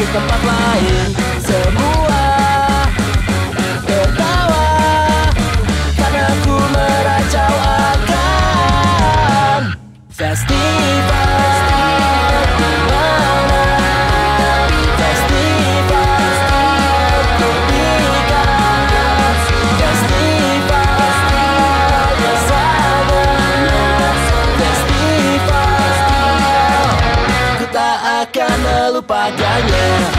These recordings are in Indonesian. ke tempat lain. Semua tertawa karena ku meracau akan festival. Akan melupakannya. Hari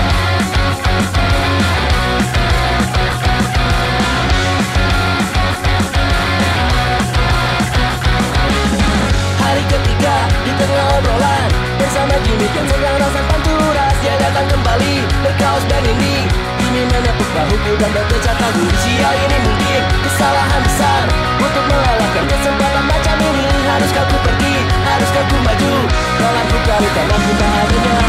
ketiga di tengah obrolan bersama Jimmy dan seorang rasa panturas, dia datang kembali berkaos dan ini. Jimmy menepuk bahuku dan berkecak kagum. Usia ini mungkin kesalahan besar. Untuk mengalahkan kesempatan macam ini, haruskah ku pergi, haruskah ku maju? Tolak ku cari tanah ku bahagia.